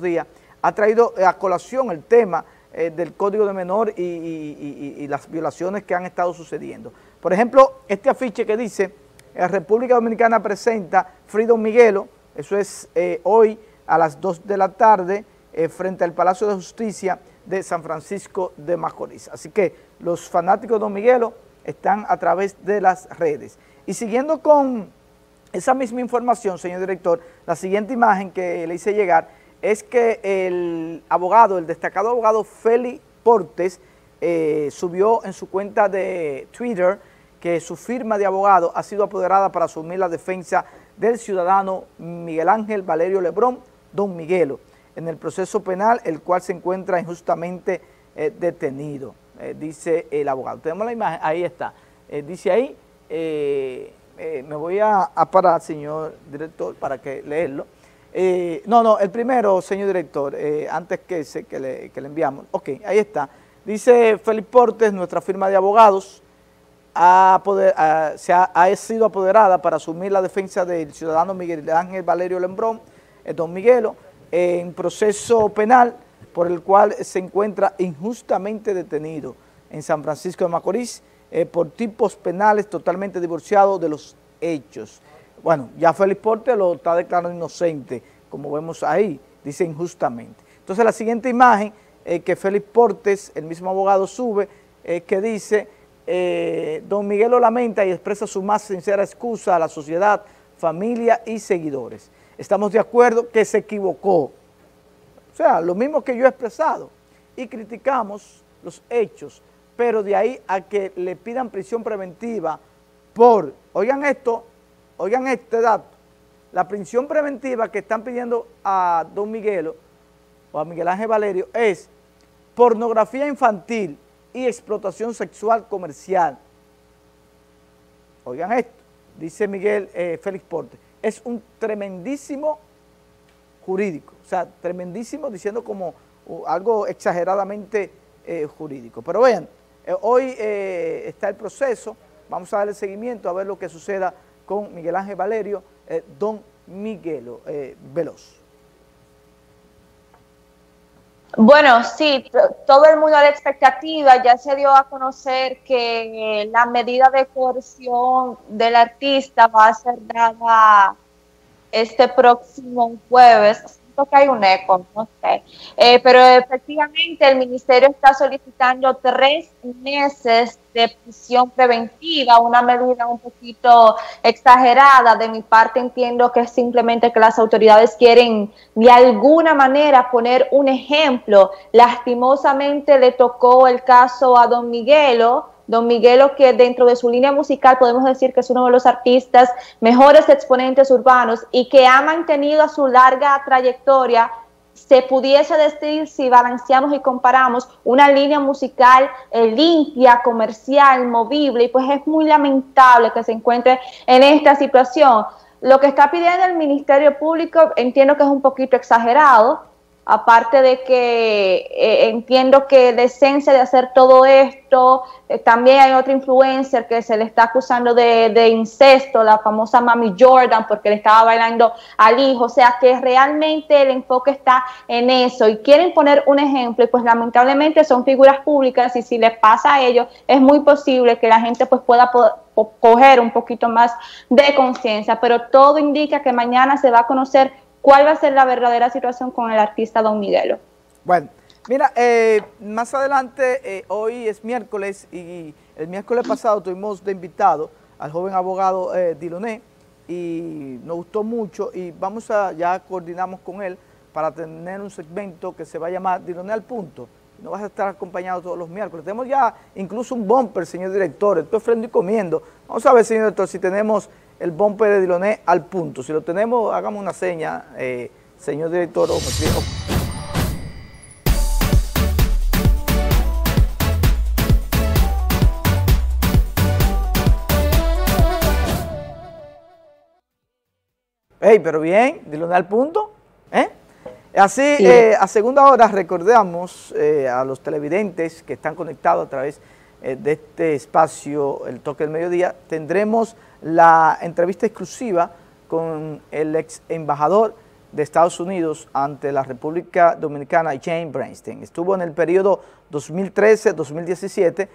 Días, ha traído a colación el tema del Código de Menor y las violaciones que han estado sucediendo. Por ejemplo, este afiche que dice, República Dominicana presenta Don Miguelo, eso es hoy a las 2 de la tarde, frente al Palacio de Justicia de San Francisco de Macorís. Así que los fanáticos de Don Miguelo están a través de las redes. Y siguiendo con esa misma información, señor director, la siguiente imagen que le hice llegar es que el abogado, el destacado abogado Félix Portes, subió en su cuenta de Twitter que su firma de abogado ha sido apoderada para asumir la defensa del ciudadano Miguel Ángel Valerio Lebrón, Don Miguelo, en el proceso penal, el cual se encuentra injustamente detenido, dice el abogado. Tenemos la imagen, ahí está, dice ahí, me voy a parar, señor director, para que leerlo. No, el primero, señor director, antes que ese que le enviamos. Ok, ahí está. Dice Félix Portes, nuestra firma de abogados ha sido apoderada para asumir la defensa del ciudadano Miguel Ángel Valerio Lebrón, Don Miguelo, en proceso penal por el cual se encuentra injustamente detenido en San Francisco de Macorís por tipos penales totalmente divorciados de los hechos. Bueno, ya Félix Portes lo está declarando inocente, como vemos ahí, dice injustamente. Entonces la siguiente imagen que Félix Portes, el mismo abogado, sube, que dice, Don Miguelo lamenta y expresa su más sincera excusa a la sociedad, familia y seguidores. Estamos de acuerdo que se equivocó, o sea, lo mismo que yo he expresado, y criticamos los hechos, pero de ahí a que le pidan prisión preventiva por, oigan esto, oigan este dato, la prisión preventiva que están pidiendo a Don Miguelo o a Miguel Ángel Valerio es pornografía infantil y explotación sexual comercial. Oigan esto, dice Félix Portes, es un tremendísimo jurídico, o sea, tremendísimo diciendo como algo exageradamente jurídico. Pero vean, hoy está el proceso, vamos a darle seguimiento a ver lo que suceda con Miguel Ángel Valerio, Don Miguelo Veloz. Bueno, sí, todo el mundo a la expectativa, ya se dio a conocer que la medida de coerción del artista va a ser dada este próximo jueves. Siento que hay un eco, no sé. Pero efectivamente el ministerio está solicitando 3 meses de prisión preventiva, una medida un poquito exagerada. De mi parte entiendo que es simplemente que las autoridades quieren de alguna manera poner un ejemplo. Lastimosamente le tocó el caso a Don Miguelo. Don Miguelo, que dentro de su línea musical podemos decir que es uno de los artistas mejores exponentes urbanos y que ha mantenido a su larga trayectoria, se pudiese decir, si balanceamos y comparamos, una línea musical limpia, comercial, movible, y pues es muy lamentable que se encuentre en esta situación. Lo que está pidiendo el Ministerio Público entiendo que es un poquito exagerado, aparte de que entiendo que la esencia de hacer todo esto, también hay otra influencer que se le está acusando de incesto, la famosa Mami Jordan, porque le estaba bailando al hijo. O sea, que realmente el enfoque está en eso y quieren poner un ejemplo, y pues lamentablemente son figuras públicas y si les pasa a ellos es muy posible que la gente pues pueda coger un poquito más de conciencia, pero todo indica que mañana se va a conocer ¿cuál va a ser la verdadera situación con el artista Don Miguelo? Bueno, mira, más adelante, hoy es miércoles y el miércoles pasado tuvimos de invitado al joven abogado Diloné y nos gustó mucho y vamos a, ya coordinamos con él para tener un segmento que se va a llamar Diloné al punto. No vas a estar acompañado todos los miércoles. Tenemos ya incluso un bumper, señor director, estoy ofreciendo y comiendo. Vamos a ver, señor director, si tenemos el bumper de Diloné al punto. Si lo tenemos, hagamos una seña, señor director. Hey, pero bien, Diloné al punto. Así, sí. A segunda hora recordamos a los televidentes que están conectados a través de este espacio, El Toque del Mediodía, tendremos la entrevista exclusiva con el ex embajador de Estados Unidos ante la República Dominicana, Jane Brainstein. Estuvo en el periodo 2013-2017,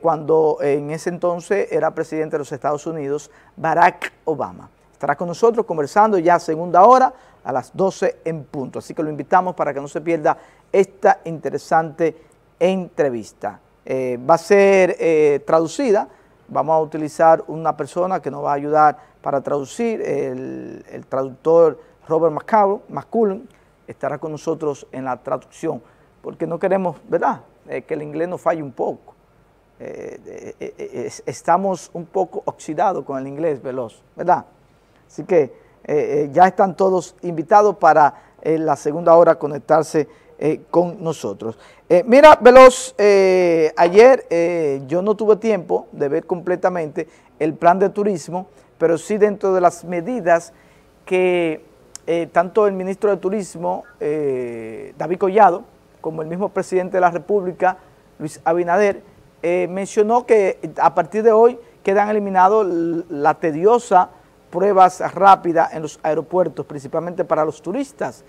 cuando en ese entonces era presidente de los Estados Unidos, Barack Obama. Estará con nosotros conversando ya a segunda hora, a las 12 en punto. Así que lo invitamos para que no se pierda esta interesante entrevista. Va a ser traducida. Vamos a utilizar una persona que nos va a ayudar para traducir. El traductor Robert McCullum estará con nosotros en la traducción, porque no queremos, ¿verdad?, que el inglés nos falle un poco. Estamos un poco oxidados con el inglés veloz, ¿verdad? Así que ya están todos invitados para la segunda hora conectarse con nosotros. Mira, Veloz, ayer yo no tuve tiempo de ver completamente el plan de turismo, pero sí dentro de las medidas que tanto el ministro de Turismo, David Collado, como el mismo presidente de la República, Luis Abinader, mencionó que a partir de hoy quedan eliminados la tediosa pruebas rápidas en los aeropuertos, principalmente para los turistas.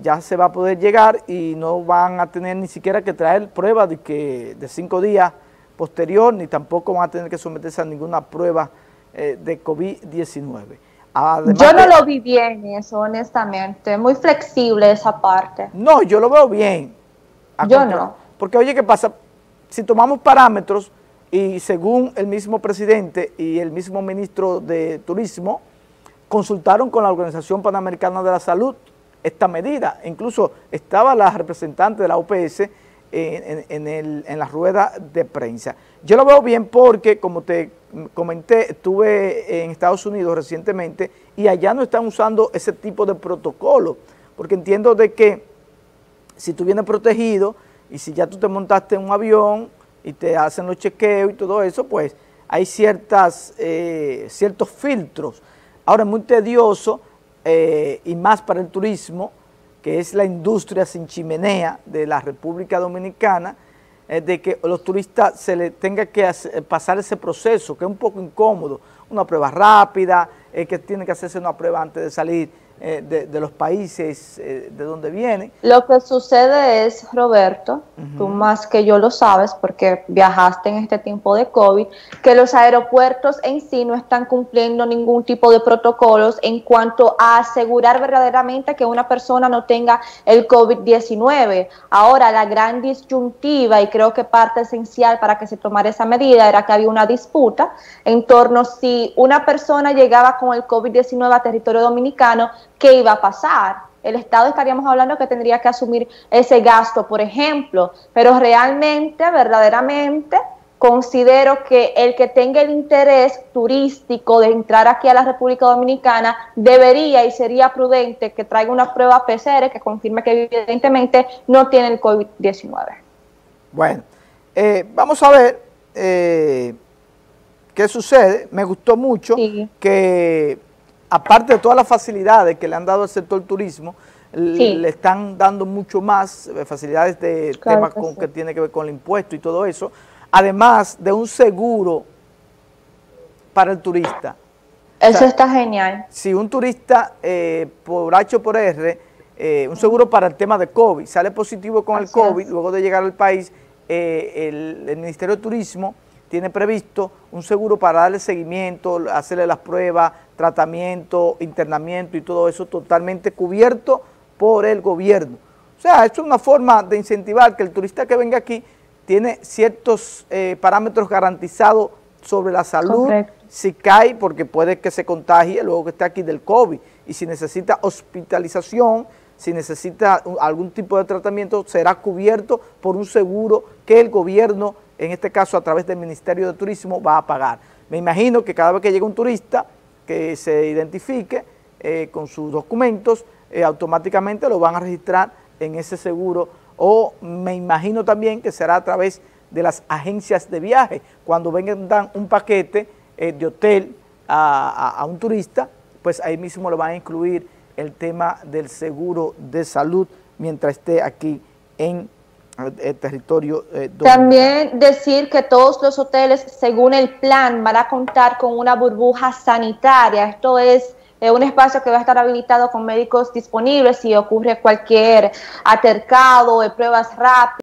Ya se va a poder llegar y no van a tener ni siquiera que traer pruebas de 5 días posterior, ni tampoco van a tener que someterse a ninguna prueba de COVID-19. Yo no lo vi bien eso, honestamente. Muy flexible esa parte. No, yo lo veo bien. Yo no. Porque oye, ¿qué pasa? Si tomamos parámetros y según el mismo presidente y el mismo ministro de Turismo, consultaron con la Organización Panamericana de la Salud esta medida. Incluso estaba la representante de la OPS en la rueda de prensa. Yo lo veo bien porque, como te comenté, estuve en Estados Unidos recientemente y allá no están usando ese tipo de protocolo, porque entiendo de que si tú vienes protegido y si ya tú te montaste en un avión y te hacen los chequeos y todo eso, pues hay ciertos filtros. Ahora, es muy tedioso, y más para el turismo, que es la industria sin chimenea de la República Dominicana, de que a los turistas se les tenga que pasar ese proceso, que es un poco incómodo, una prueba rápida, que tienen que hacerse una prueba antes de salir de los países de donde vienen. Lo que sucede es, Roberto, tú más que yo lo sabes, porque viajaste en este tiempo de COVID, que los aeropuertos en sí no están cumpliendo ningún tipo de protocolos en cuanto a asegurar verdaderamente que una persona no tenga el COVID-19. Ahora, la gran disyuntiva, y creo que parte esencial para que se tomara esa medida, era que había una disputa en torno a si una persona llegaba con el COVID-19 a territorio dominicano, ¿qué iba a pasar? El Estado, estaríamos hablando que tendría que asumir ese gasto, por ejemplo, pero realmente, verdaderamente, considero que el que tenga el interés turístico de entrar aquí a la República Dominicana debería y sería prudente que traiga una prueba PCR que confirme que evidentemente no tiene el COVID-19. Bueno, vamos a ver qué sucede. Me gustó mucho que, aparte de todas las facilidades que le han dado al sector turismo, le están dando mucho más facilidades de temas que tiene que ver con el impuesto y todo eso, además de un seguro para el turista. Eso, o sea, está genial. Si un turista, por H o por R, un seguro para el tema de COVID, sale positivo con el COVID, luego de llegar al país, el Ministerio de Turismo tiene previsto un seguro para darle seguimiento, hacerle las pruebas, tratamiento, internamiento y todo eso totalmente cubierto por el gobierno. O sea, esto es una forma de incentivar que el turista que venga aquí tiene ciertos parámetros garantizados sobre la salud. Correcto. Si cae, porque puede que se contagie luego que está aquí del COVID, y si necesita hospitalización, si necesita algún tipo de tratamiento, será cubierto por un seguro que el gobierno, en este caso a través del Ministerio de Turismo, va a pagar. Me imagino que cada vez que llegue un turista que se identifique con sus documentos, automáticamente lo van a registrar en ese seguro, o me imagino también que será a través de las agencias de viaje. Cuando vendan un paquete de hotel a un turista, pues ahí mismo lo van a incluir el tema del seguro de salud mientras esté aquí en el territorio dominicano. También decir que todos los hoteles, según el plan, van a contar con una burbuja sanitaria. Esto es un espacio que va a estar habilitado con médicos disponibles si ocurre cualquier altercado, de pruebas rápidas.